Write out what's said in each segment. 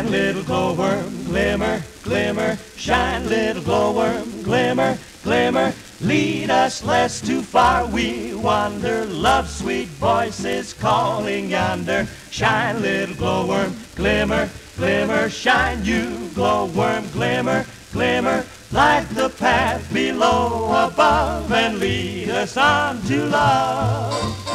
Shine, little glowworm, glimmer, glimmer. Shine, little glowworm, glimmer, glimmer. Lead us less too far we wander. Love's sweet voice is calling yonder. Shine, little glowworm, glimmer, glimmer. Shine, you glowworm, glimmer, glimmer. Light the path below, above, and lead us on to love.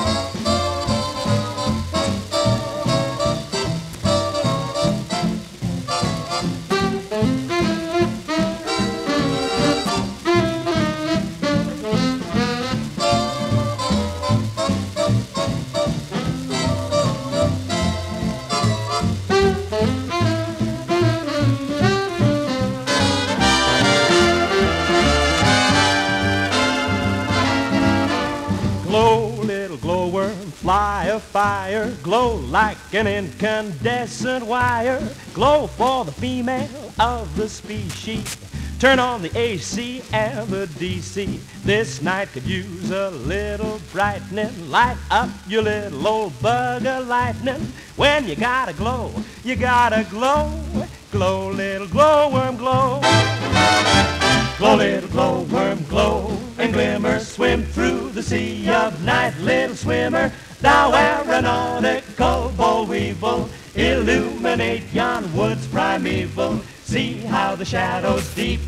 Glow, little glowworm, fly a fire. Glow like an incandescent wire. Glow for the female of the species. Turn on the AC and the DC. This night could use a little brightening. Light up your little old bug of lightning. When you gotta glow, you gotta glow. Glow, little glowworm, glow. Glow, little glowworm, glow and glimmer. Swim through the sea of night, little swimmer. Thou aeronautical boll weevil, illuminate yon woods primeval. See how the shadows deep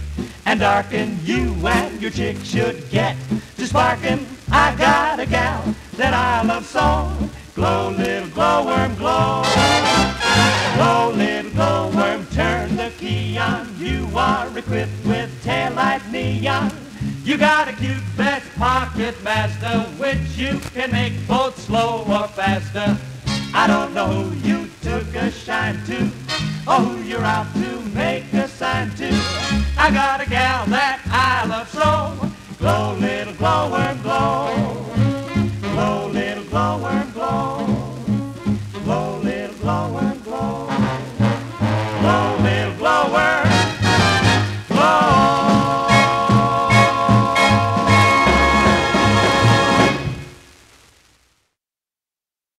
and darken you and your chick should get to sparkin'. I got a gal that I love so. Glow, little glowworm, glow. Glow, little glowworm, turn the key on. You are equipped with taillight neon. You got a cute best pocket master, which you can make both slow or faster. I don't know who you took a shine to, or who you're out to make a sign to. I got a gal that I love so. Glow, little glowworm, glow. Glow, little glowworm.